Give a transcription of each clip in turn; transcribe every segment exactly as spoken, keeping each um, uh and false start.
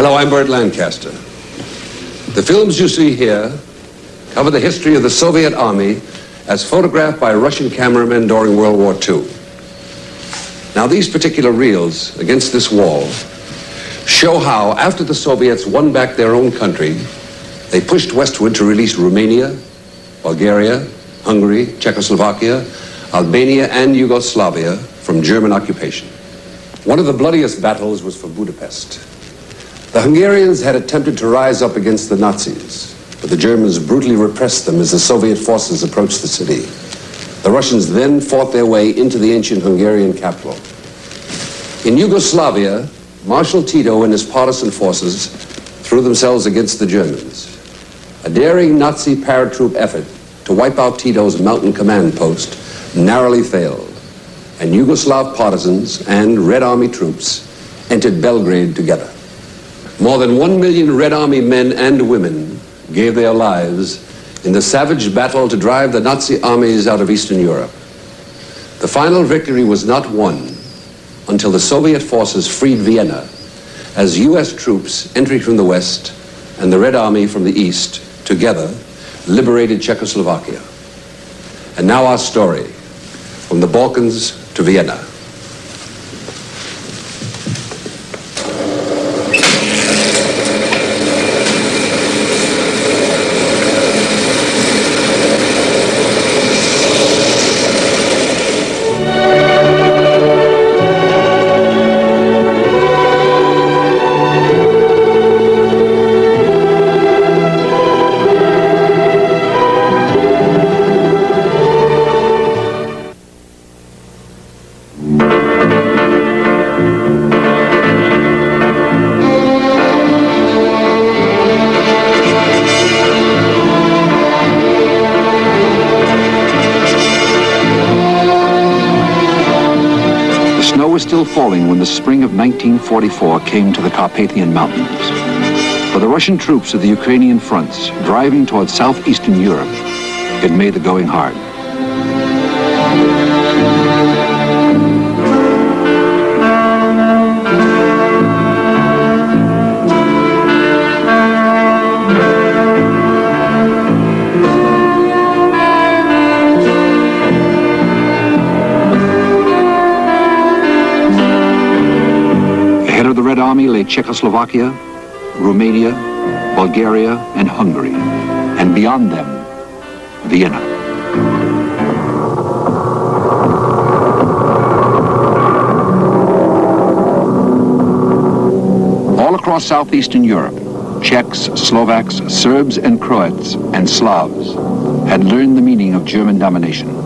Hello, I'm Bert Lancaster. The films you see here cover the history of the Soviet Army as photographed by Russian cameramen during World War Two. Now, these particular reels against this wall show how, after the Soviets won back their own country, they pushed westward to release Romania, Bulgaria, Hungary, Czechoslovakia, Albania, and Yugoslavia from German occupation. One of the bloodiest battles was for Budapest. The Hungarians had attempted to rise up against the Nazis, but the Germans brutally repressed them as the Soviet forces approached the city. The Russians then fought their way into the ancient Hungarian capital. In Yugoslavia, Marshal Tito and his partisan forces threw themselves against the Germans. A daring Nazi paratroop effort to wipe out Tito's mountain command post narrowly failed, and Yugoslav partisans and Red Army troops entered Belgrade together. More than one million Red Army men and women gave their lives in the savage battle to drive the Nazi armies out of Eastern Europe. The final victory was not won until the Soviet forces freed Vienna as U S troops entering from the west and the Red Army from the east together liberated Czechoslovakia. And now our story, from the Balkans to Vienna. Falling when the spring of nineteen forty-four came to the Carpathian Mountains. For the Russian troops of the Ukrainian fronts driving towards southeastern Europe, it made the going hard. Lay Czechoslovakia, Romania, Bulgaria, and Hungary, and beyond them, Vienna. All across southeastern Europe, Czechs, Slovaks, Serbs, and Croats, and Slavs had learned the meaning of German domination.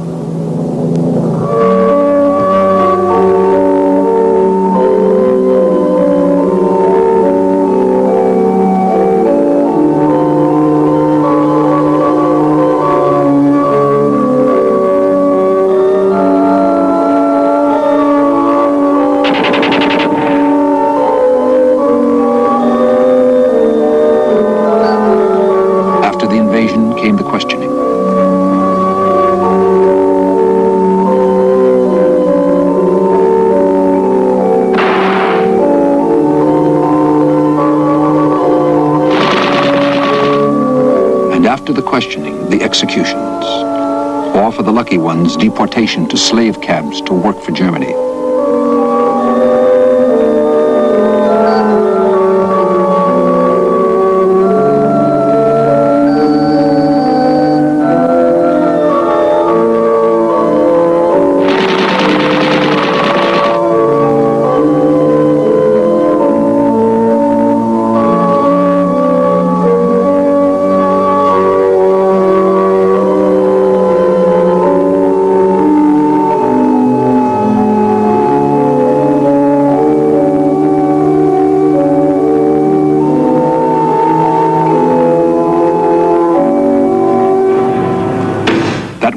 Questioning, the executions, or for the lucky ones, deportation to slave camps to work for Germany.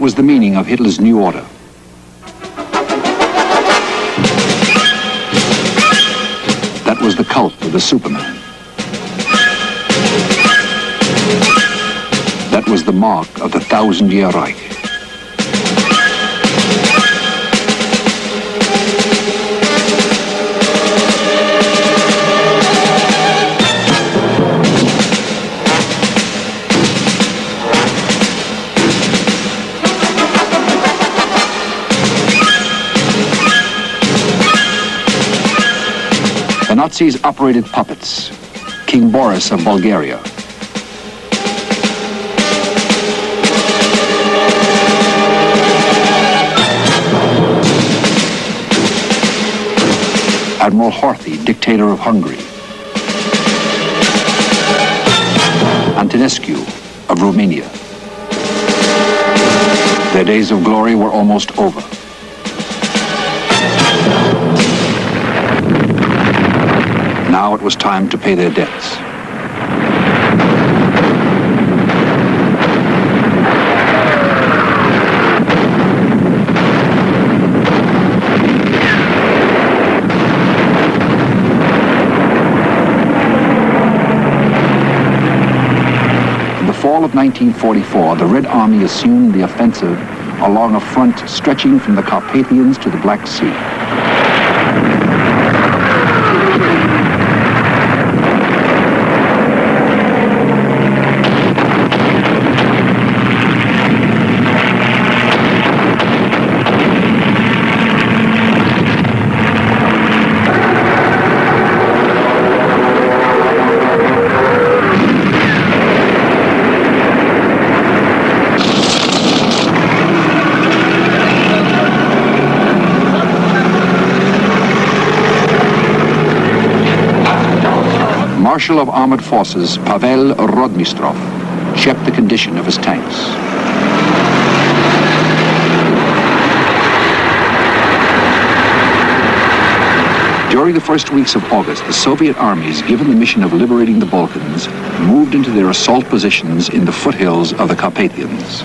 Was the meaning of Hitler's new order. That was the cult of the Superman. That was the mark of the thousand-year Reich. Nazis operated puppets, King Boris of Bulgaria. Admiral Horthy, dictator of Hungary. Antonescu of Romania. Their days of glory were almost over. Now it was time to pay their debts. In the fall of nineteen forty-four, the Red Army assumed the offensive along a front stretching from the Carpathians to the Black Sea. Marshal of Armored Forces Pavel Rodmistrov checked the condition of his tanks. During the first weeks of August, the Soviet armies, given the mission of liberating the Balkans, moved into their assault positions in the foothills of the Carpathians.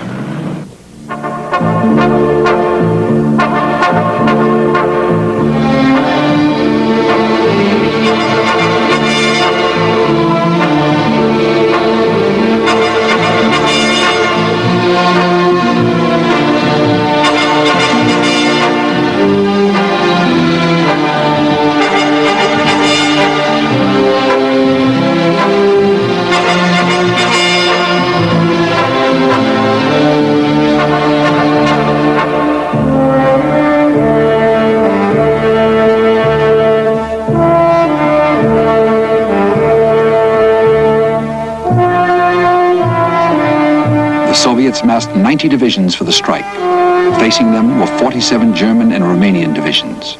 Massed ninety divisions for the strike. Facing them were forty-seven German and Romanian divisions.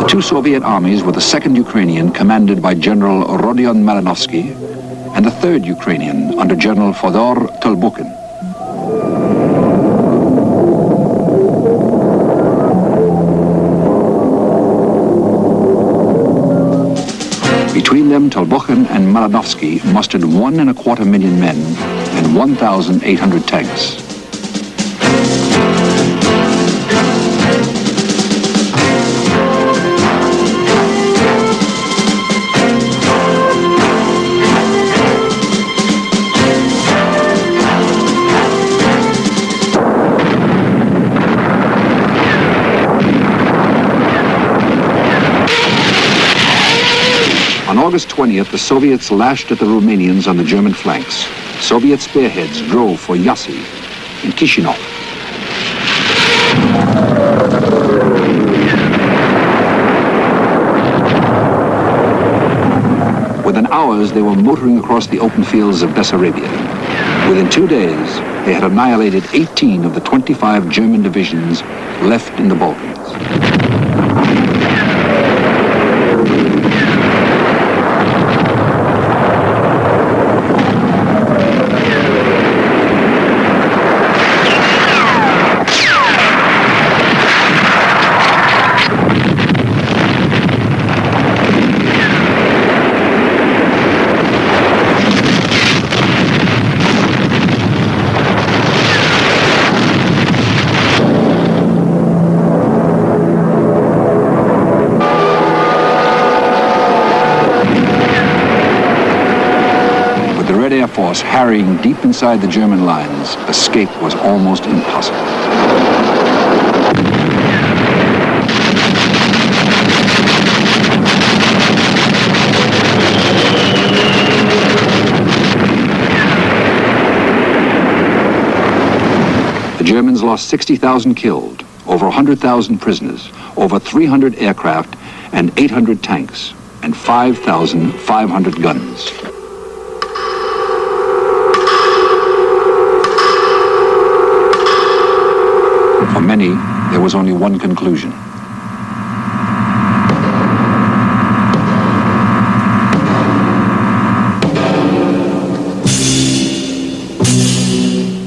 The two Soviet armies were the second Ukrainian, commanded by General Rodion Malinovsky, and the third Ukrainian under General Fyodor Tolbukhin. Between them, Tolbukhin and Malinovsky mustered one and a quarter million men and one thousand eight hundred tanks. On August twentieth, the Soviets lashed at the Romanians on the German flanks. Soviet spearheads drove for Yassy and Kishinev. Within hours, they were motoring across the open fields of Bessarabia. Within two days, they had annihilated eighteen of the twenty-five German divisions left in the Balkans. Force harrying deep inside the German lines, escape was almost impossible. lost sixty thousand killed, over one hundred thousand prisoners, over three hundred aircraft and eight hundred tanks, and five thousand five hundred guns. For many, there was only one conclusion.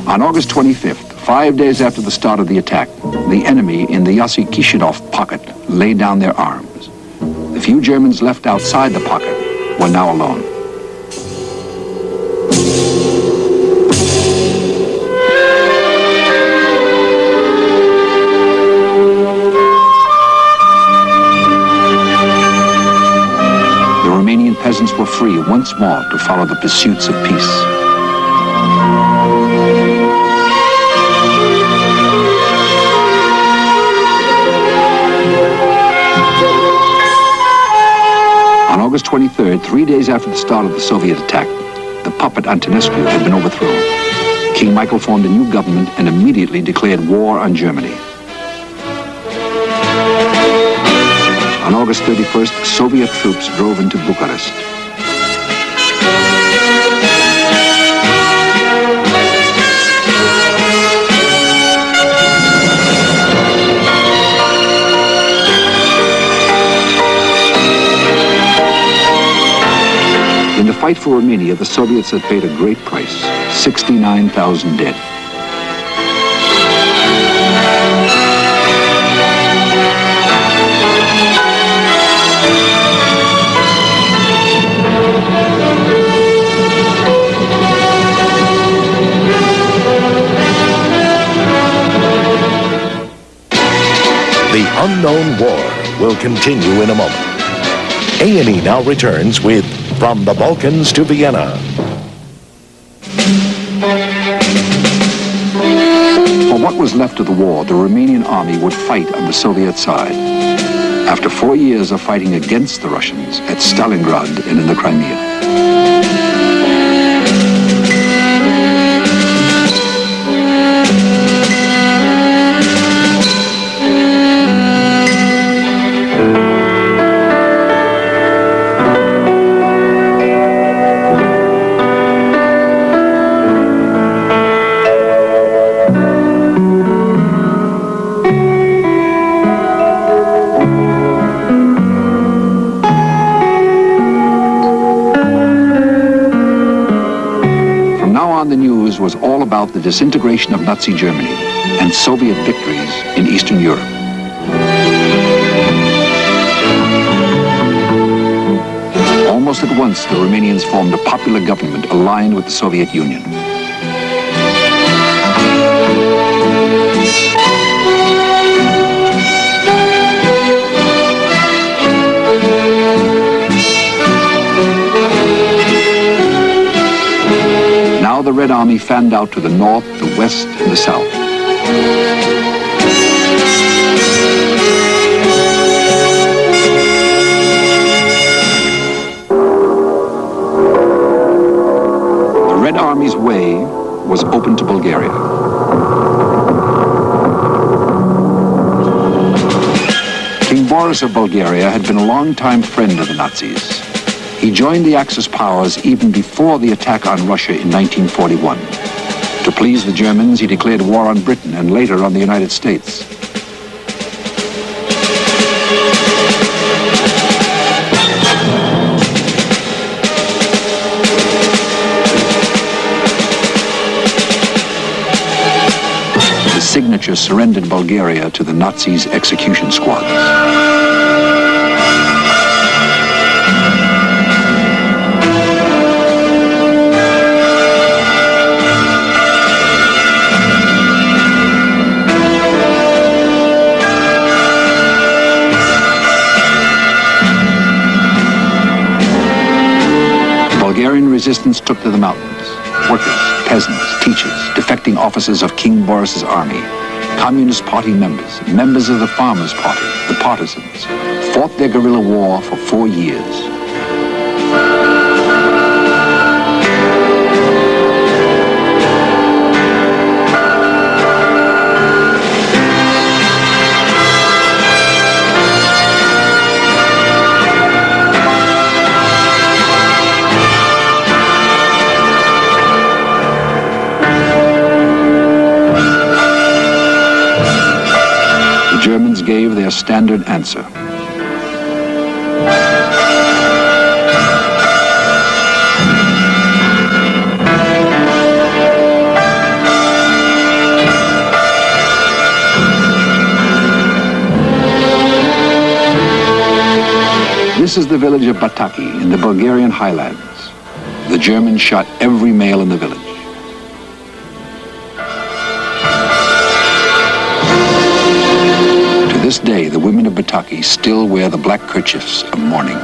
On August twenty-fifth, five days after the start of the attack, the enemy in the Yassy-Kishinev pocket laid down their arms. The few Germans left outside the pocket were now alone. The Romanian peasants were free once more to follow the pursuits of peace. August twenty-third, three days after the start of the Soviet attack, the puppet Antonescu had been overthrown. King Michael formed a new government and immediately declared war on Germany. On August thirty-first, Soviet troops drove into Bucharest. In the fight for Romania, the Soviets had paid a great price, sixty-nine thousand dead. The Unknown War will continue in a moment. A and E now returns with From the Balkans to Vienna. For what was left of the war, the Romanian army would fight on the Soviet side. After four years of fighting against the Russians at Stalingrad and in the Crimea. Was all about the disintegration of Nazi Germany and Soviet victories in Eastern Europe. Almost at once, the Romanians formed a popular government aligned with the Soviet Union. Now the Red Army fanned out to the north, the west, and the south. The Red Army's way was open to Bulgaria. King Boris of Bulgaria had been a long-time friend of the Nazis. He joined the Axis powers even before the attack on Russia in nineteen forty-one. To please the Germans, he declared war on Britain and later on the United States. The signature surrendered Bulgaria to the Nazis' execution squads. Bulgarian resistance took to the mountains. Workers, peasants, teachers, defecting officers of King Boris's army, Communist Party members, members of the Farmers' Party, the partisans, fought their guerrilla war for four years. their standard answer. This is the village of Bataki in the Bulgarian highlands. The Germans shot every male in the village. To this day, the women of Bataki still wear the black kerchiefs of mourning.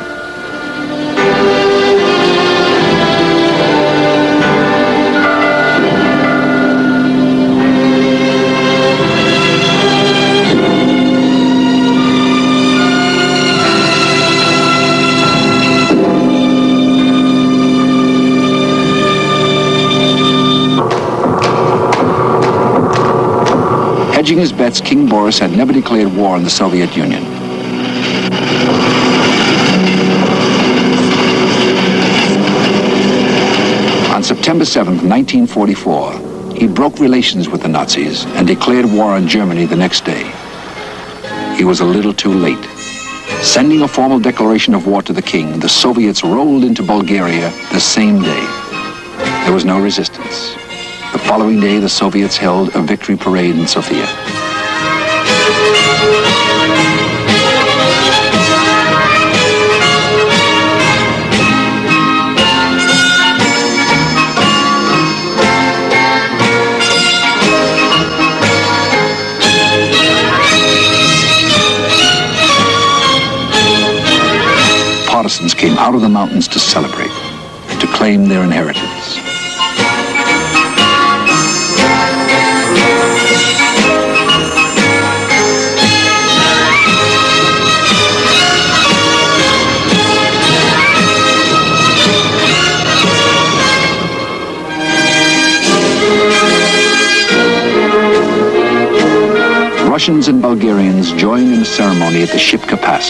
Hedging his bets, King Boris had never declared war on the Soviet Union. On September seventh, nineteen forty-four, he broke relations with the Nazis and declared war on Germany the next day. He was a little too late. Sending a formal declaration of war to the king, the Soviets rolled into Bulgaria the same day. There was no resistance. The following day, the Soviets held a victory parade in Sofia. Partisans came out of the mountains to celebrate, to claim their inheritance. Russians and Bulgarians joined in a ceremony at the Shipka Pass,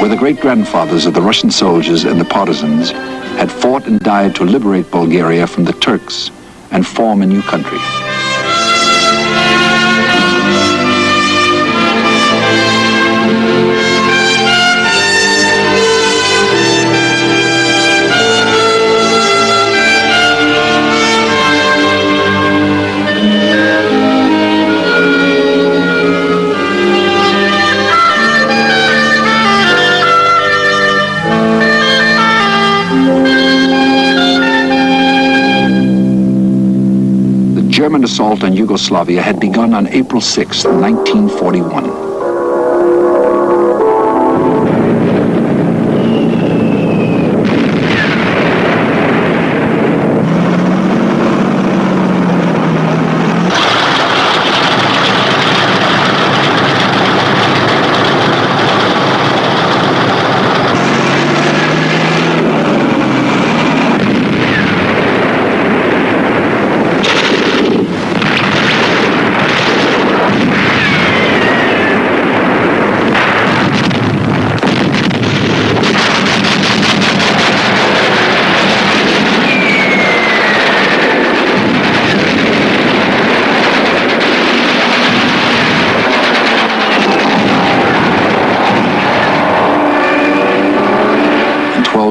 where the great-grandfathers of the Russian soldiers and the partisans had fought and died to liberate Bulgaria from the Turks and form a new country. The German assault on Yugoslavia had begun on April sixth, nineteen forty-one.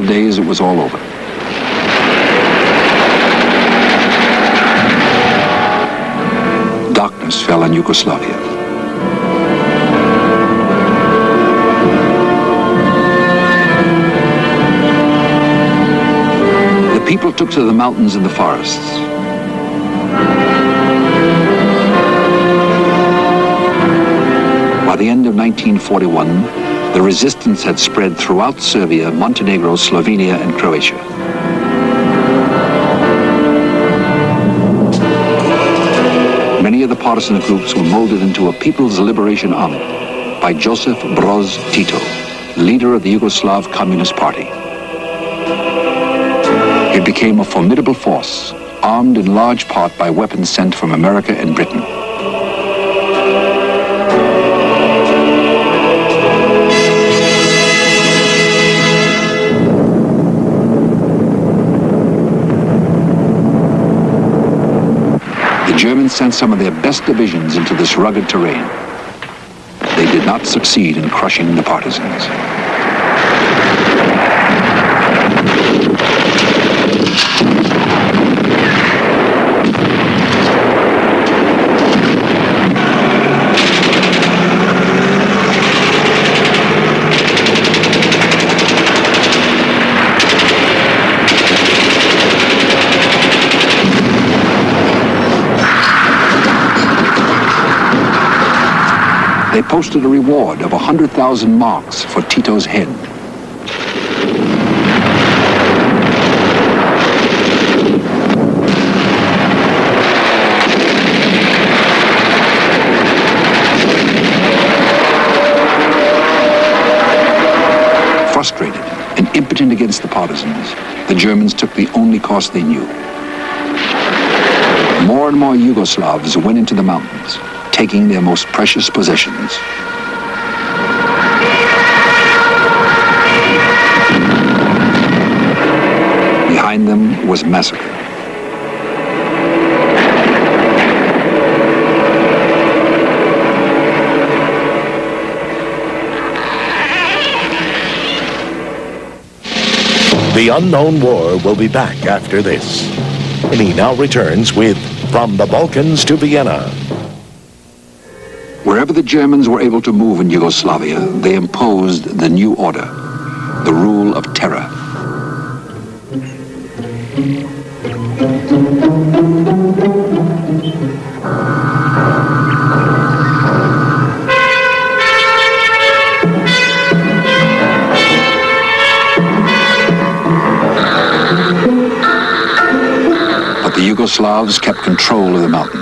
Days it was all over. Darkness fell on Yugoslavia. The people took to the mountains and the forests. By the end of nineteen forty-one, the resistance had spread throughout Serbia, Montenegro, Slovenia, and Croatia. Many of the partisan groups were molded into a People's Liberation Army by Josip Broz Tito, leader of the Yugoslav Communist Party. It became a formidable force, armed in large part by weapons sent from America and Britain. Germans sent some of their best divisions into this rugged terrain. They did not succeed in crushing the partisans. They posted a reward of one hundred thousand marks for Tito's head. Frustrated and impotent against the partisans, the Germans took the only course they knew. More and more Yugoslavs went into the mountains, taking their most precious possessions. Behind them was massacre. The Unknown War will be back after this. And he now returns with From the Balkans to Vienna. Wherever the Germans were able to move in Yugoslavia, they imposed the new order, the rule of terror. But the Yugoslavs kept control of the mountains.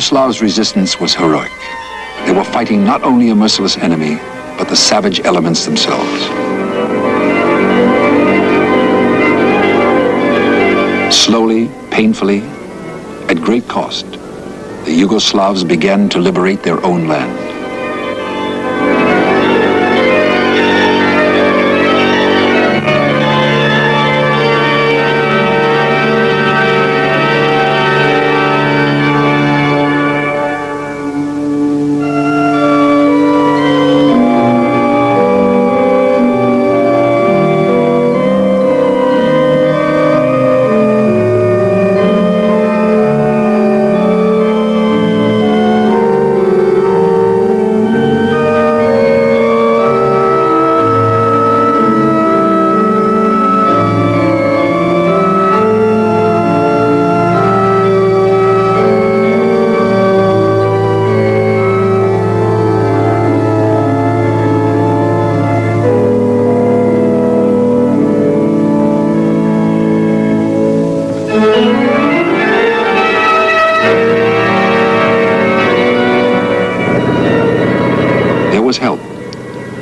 Yugoslav's resistance was heroic. They were fighting not only a merciless enemy, but the savage elements themselves. Slowly, painfully, at great cost, the Yugoslavs began to liberate their own land.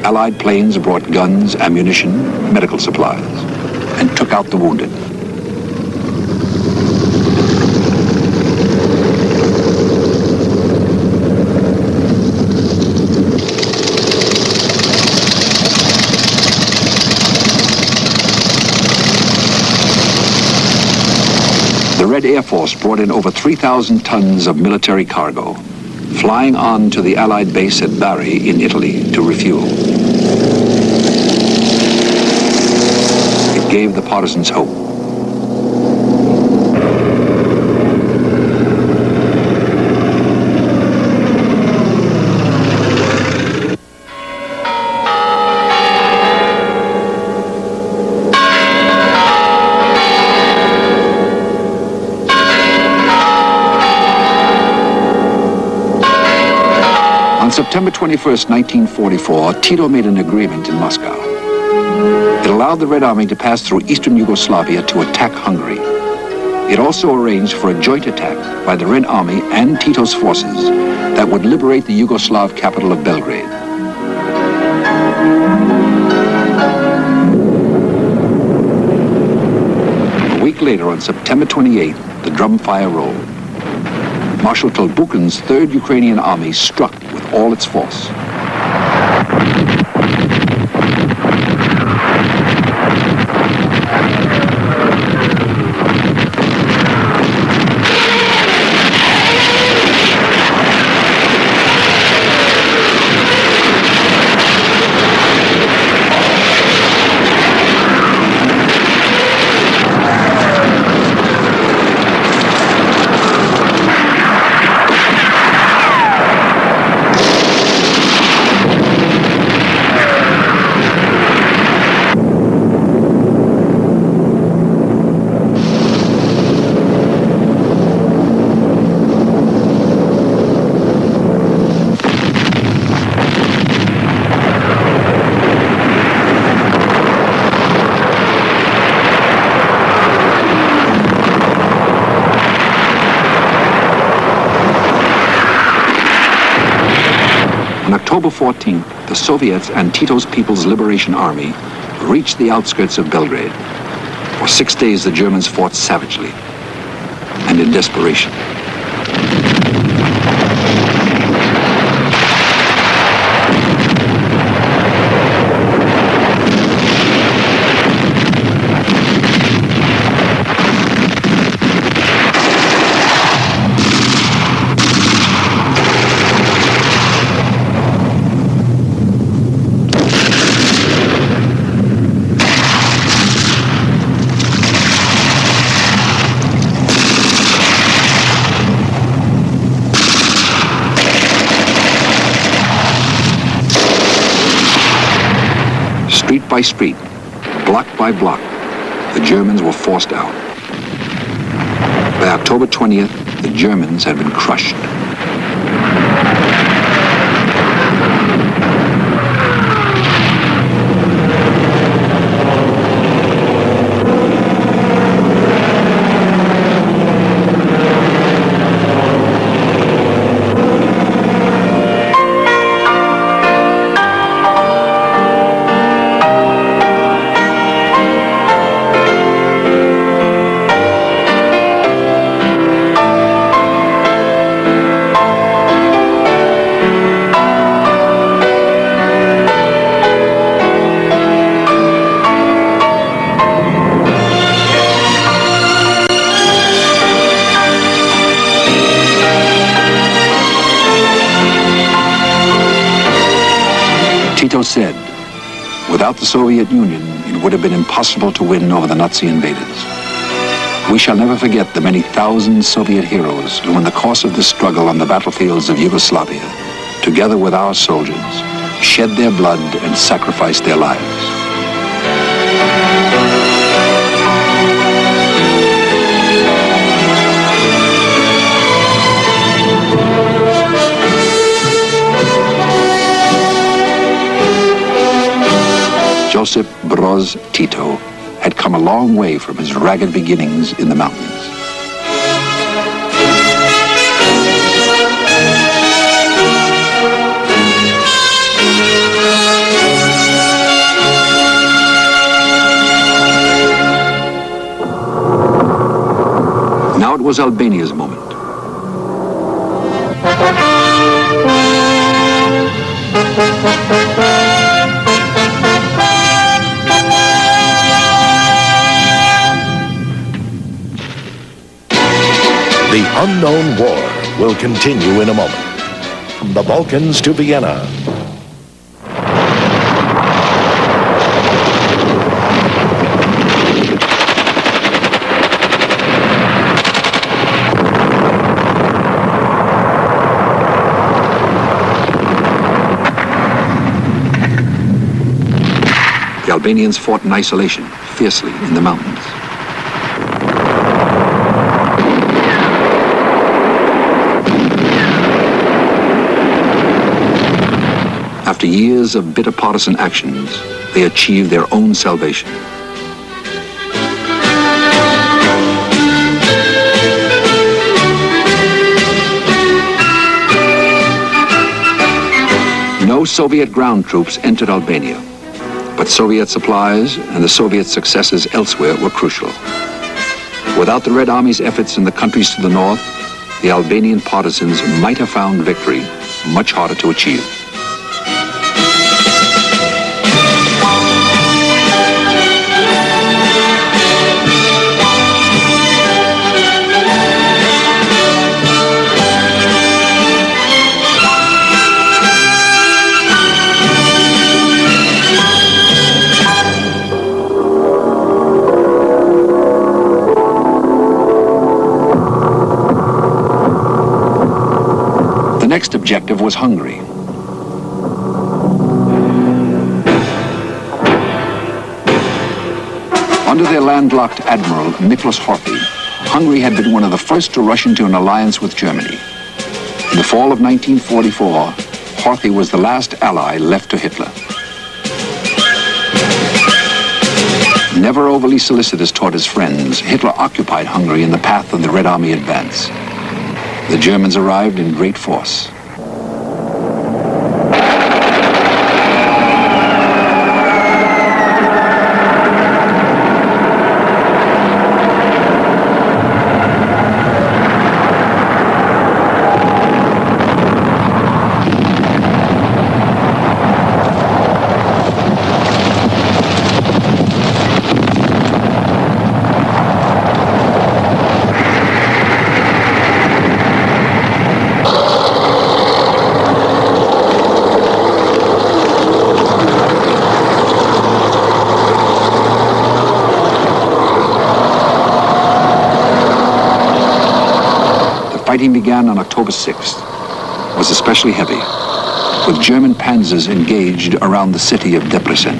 Allied planes brought guns, ammunition, medical supplies, and took out the wounded. The Red Air Force brought in over three thousand tons of military cargo, flying on to the Allied base at Bari in Italy to refuel. It gave the partisans hope. September twenty-first, nineteen forty-four, Tito made an agreement in Moscow. It allowed the Red Army to pass through eastern Yugoslavia to attack Hungary. It also arranged for a joint attack by the Red Army and Tito's forces that would liberate the Yugoslav capital of Belgrade. week later, on September twenty-eighth, the drum fire rolled. Marshal Tolbukhin's third Ukrainian Army struck with all its force. October fourteenth, the Soviets and Tito's People's Liberation Army reached the outskirts of Belgrade. For six days, the Germans fought savagely and in desperation. Street by street, block by block, the Germans were forced out. By October twentieth, the Germans had been crushed. Tito said, without the Soviet Union, it would have been impossible to win over the Nazi invaders. We shall never forget the many thousand Soviet heroes who, in the course of this struggle on the battlefields of Yugoslavia, together with our soldiers, shed their blood and sacrificed their lives. Josip Broz Tito had come a long way from his ragged beginnings in the mountains. Now it was Albania's moment. The Unknown War will continue in a moment. From the Balkans to Vienna. The Albanians fought in isolation, fiercely in the mountains. After years of bitter partisan actions, they achieved their own salvation. No Soviet ground troops entered Albania, but Soviet supplies and the Soviet successes elsewhere were crucial. Without the Red Army's efforts in the countries to the north, the Albanian partisans might have found victory much harder to achieve. The next objective was Hungary. Under their landlocked admiral, Miklós Horthy, Hungary had been one of the first to rush into an alliance with Germany. In the fall of nineteen forty-four, Horthy was the last ally left to Hitler. Never overly solicitous toward his friends, Hitler occupied Hungary in the path of the Red Army advance. The Germans arrived in great force. Fighting began on October sixth, was especially heavy, with German panzers engaged around the city of Debrecen.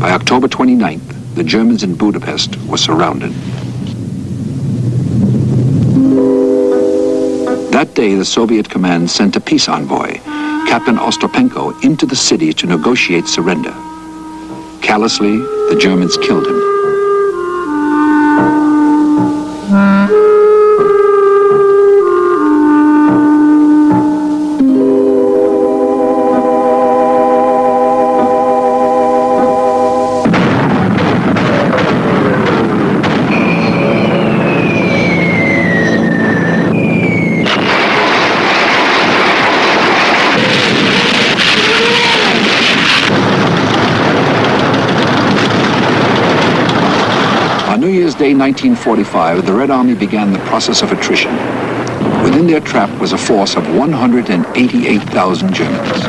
By October twenty-ninth, the Germans in Budapest were surrounded. That day, the Soviet command sent a peace envoy, Captain Ostapenko, into the city to negotiate surrender. Callously, the Germans killed him. nineteen forty-five, the Red Army began the process of attrition. Within their trap was a force of one hundred eighty-eight thousand Germans.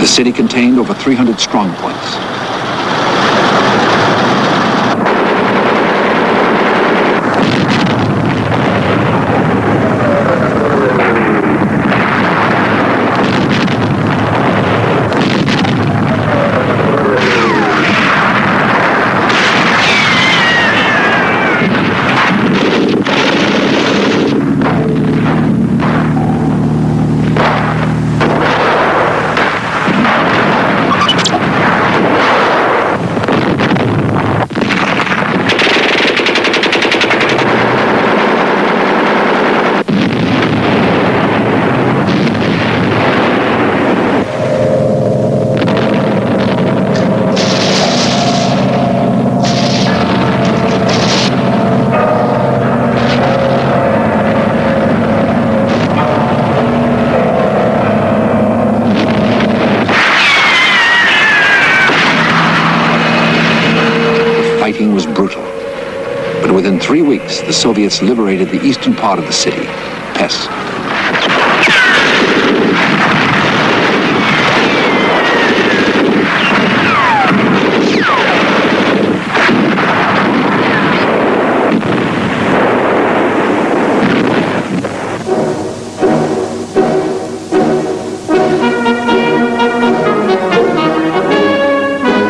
The city contained over three hundred strong points. The Soviets liberated the eastern part of the city, Pest.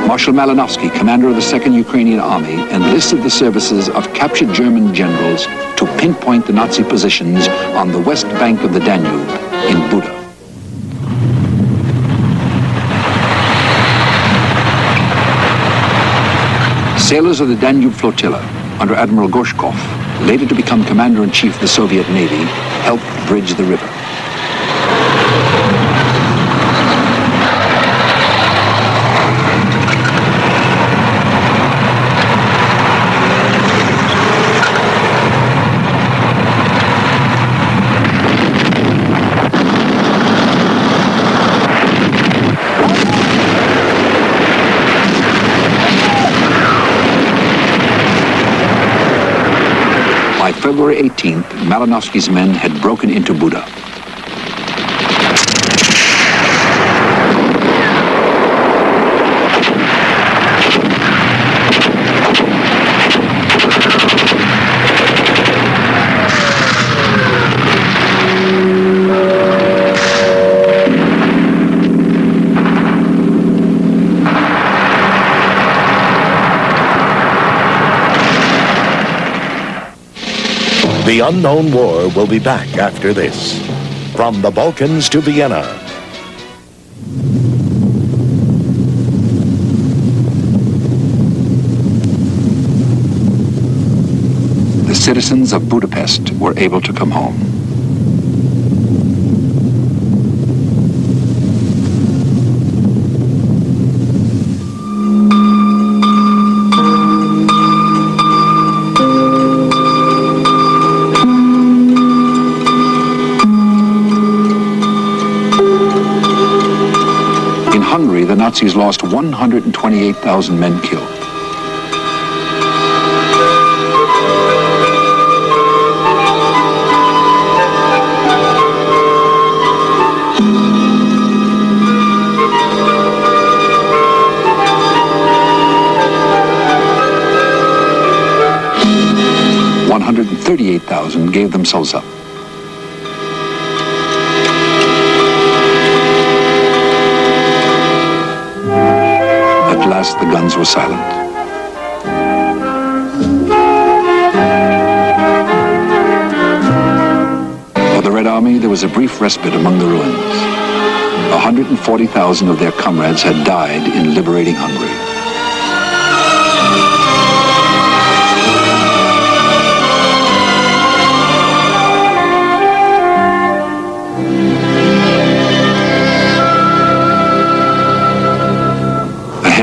Marshal Malinovsky, commander of the second Ukrainian Army, enlisted the services of captured German generals to pinpoint the Nazi positions on the west bank of the Danube in Buda. Sailors of the Danube Flotilla, under Admiral Gorshkov, later to become commander-in-chief of the Soviet Navy, helped bridge the river. February eighteenth, Malinovsky's men had broken into Buda. The Unknown War will be back after this. From the Balkans to Vienna. The citizens of Budapest were able to come home. Nazis lost one hundred twenty-eight thousand men killed. one hundred thirty-eight thousand gave themselves up. The guns were silent. For the Red Army, there was a brief respite among the ruins. one hundred forty thousand of their comrades had died in liberating Hungary.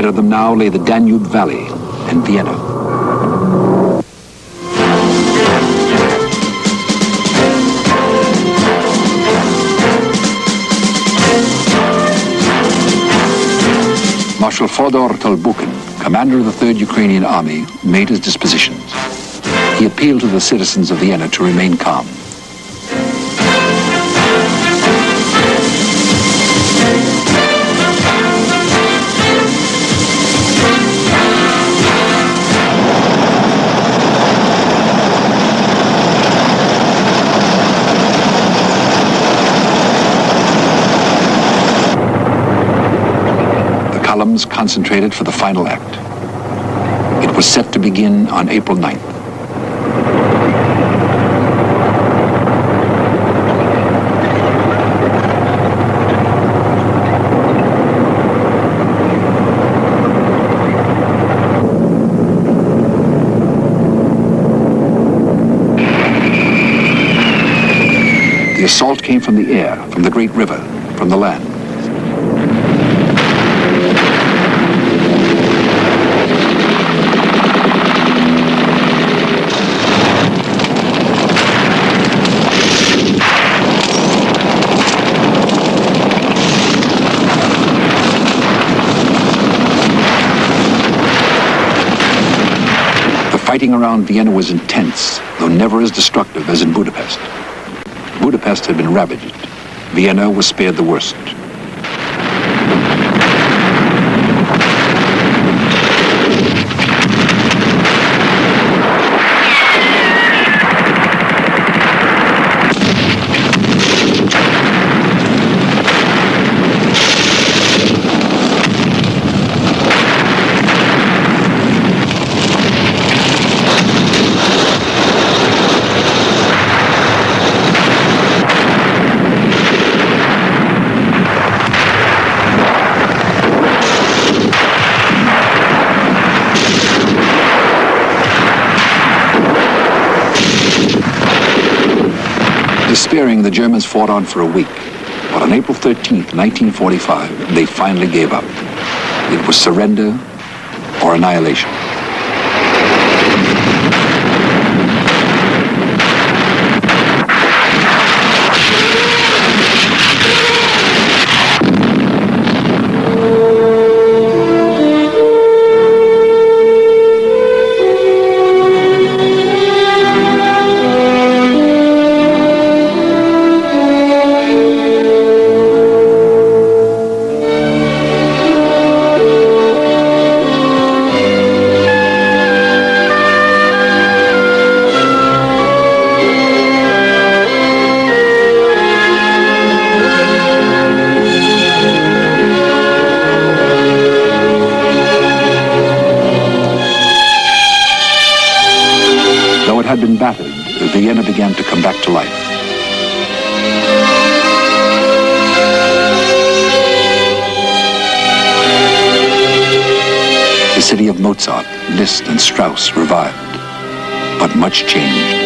Of them now lay the Danube Valley and Vienna. Marshal Fyodor Tolbukhin, commander of the Third Ukrainian Army, made his dispositions. He appealed to the citizens of Vienna to remain calm. Concentrated for the final act. It was set to begin on April ninth. The assault came from the air, from the great river, from the land. Fighting around Vienna was intense, though never as destructive as in Budapest. Budapest had been ravaged. Vienna was spared the worst. Persevering, the Germans fought on for a week, but on April thirteenth, nineteen forty-five, they finally gave up. It was surrender or annihilation. Vienna began to come back to life. The city of Mozart, Liszt and Strauss revived, but much changed.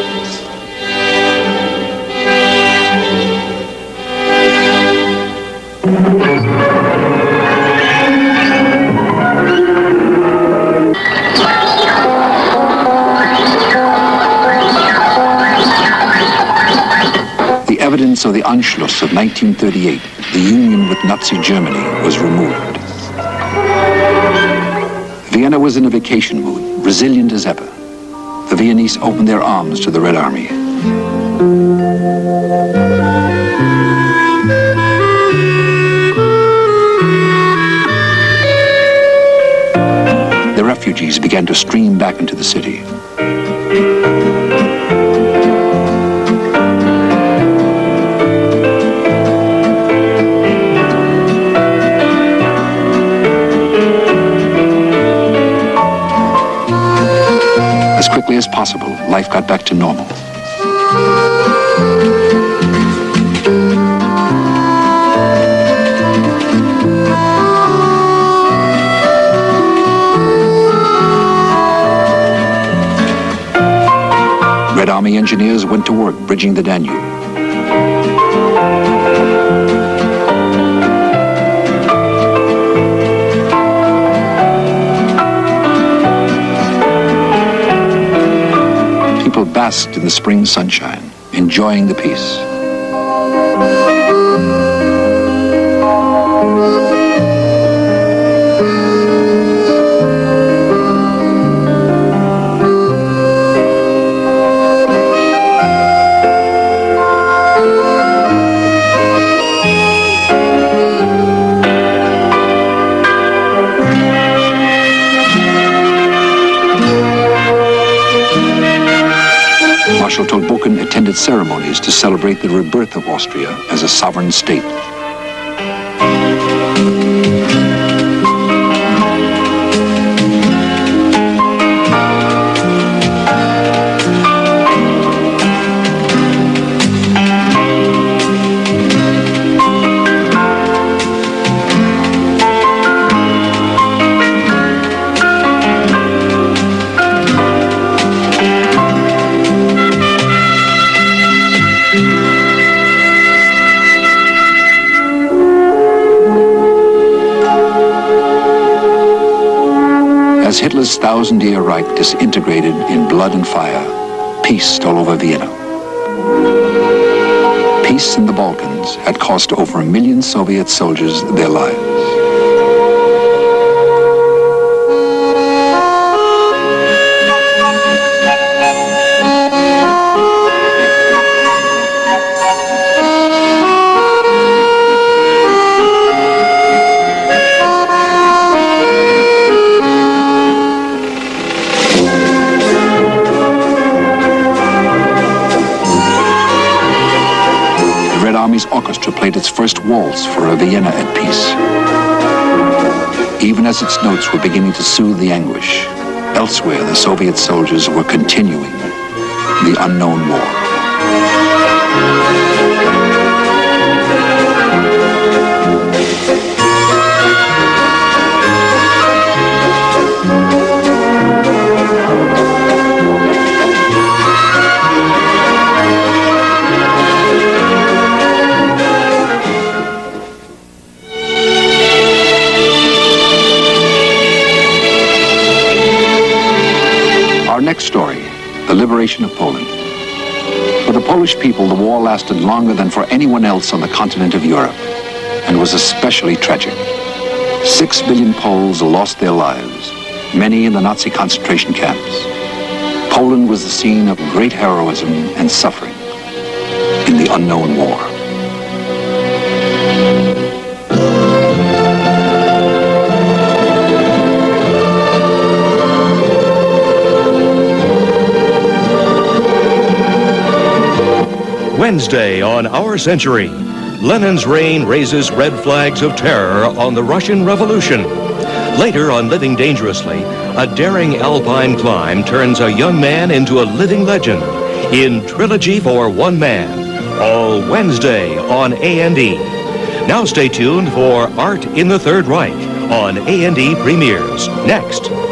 Evidence of the Anschluss of nineteen thirty-eight, the union with Nazi Germany, was removed. Vienna was in a vacation mood, resilient as ever. The Viennese opened their arms to the Red Army. The refugees began to stream back into the city. As quickly as possible, life got back to normal. Red Army engineers went to work bridging the Danube. Basked in the spring sunshine, enjoying the peace. Fyodor Tolbukhin attended ceremonies to celebrate the rebirth of Austria as a sovereign state. As Hitler's thousand-year Reich disintegrated in blood and fire, peace stole over Vienna. Peace in the Balkans had cost over a million Soviet soldiers their lives. Orchestra played its first waltz for a Vienna at peace. Even as its notes were beginning to soothe the anguish, elsewhere the Soviet soldiers were continuing the unknown war. liberation of Poland. For the Polish people, the war lasted longer than for anyone else on the continent of Europe, and was especially tragic. Six million Poles lost their lives, many in the Nazi concentration camps. Poland was the scene of great heroism and suffering in the Unknown War. Wednesday on Our Century, Lenin's reign raises red flags of terror on the Russian Revolution. Later on Living Dangerously, a daring alpine climb turns a young man into a living legend in Trilogy for One Man, all Wednesday on A and E. Now stay tuned for Art in the Third Reich on A and E Premieres, next.